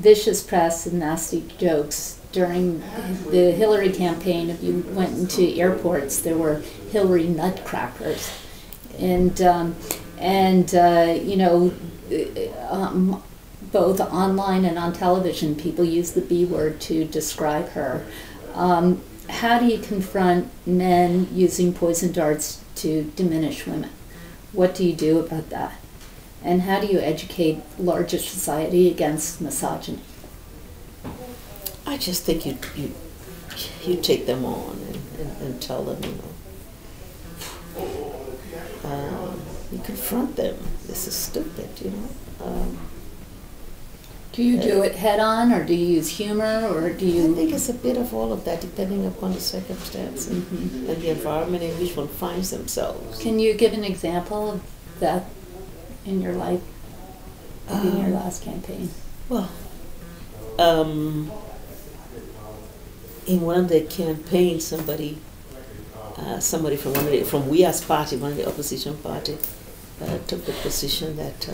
vicious press and nasty jokes. During the Hillary campaign, if you went into airports, there were Hillary nutcrackers. And both online and on television, people use the B word to describe her. How do you confront men using poison darts to diminish women? What do you do about that? And how do you educate larger society against misogyny? I just think you take them on and tell them, you know, you confront them. This is stupid, you know. Do you do it head on, or do you use humor, or do you? I think it's a bit of all of that, depending upon the circumstance and the environment in which one finds themselves. Can you give an example of that in your life, in your last campaign? Well, in one of the campaigns, somebody from We as Party, one of the opposition party, took the position that,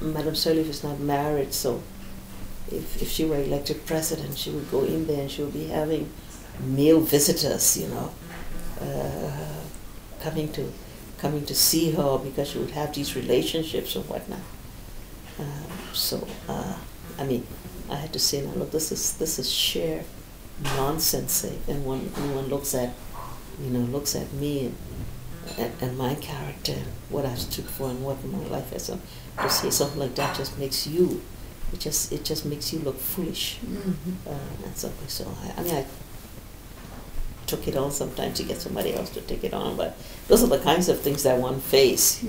Madam Sirleaf is not married, so if she were elected president, she would go in there and she would be having male visitors, you know, coming to see her, because she would have these relationships and whatnot. I had to say, now look, this is sheer nonsense. And one looks at me and my character, and what I stood for, and what my life is. To say something like that just makes you, it just makes you look foolish. And something. So I took it on. Sometimes you get somebody else to take it on, but those are the kinds of things that one faces.